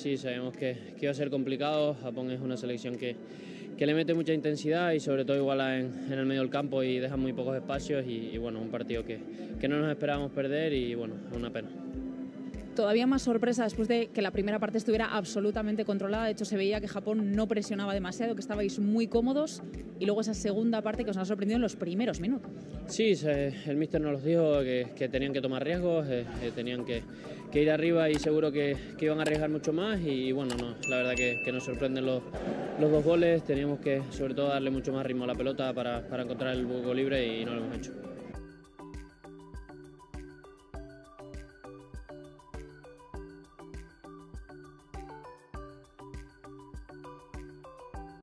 Sí, sabemos que iba a ser complicado. Japón es una selección que le mete mucha intensidad y sobre todo iguala en el medio del campo y deja muy pocos espacios y bueno, un partido que no nos esperábamos perder y bueno, es una pena. Todavía más sorpresa después de que la primera parte estuviera absolutamente controlada. De hecho, se veía que Japón no presionaba demasiado, que estabais muy cómodos. Y luego esa segunda parte que os ha sorprendido en los primeros minutos. Sí, el míster nos los dijo que tenían que tomar riesgos, tenían que ir arriba y seguro que iban a arriesgar mucho más. Y bueno, no, la verdad que nos sorprenden los dos goles. Teníamos que sobre todo darle mucho más ritmo a la pelota para encontrar el hueco libre y no lo hemos hecho.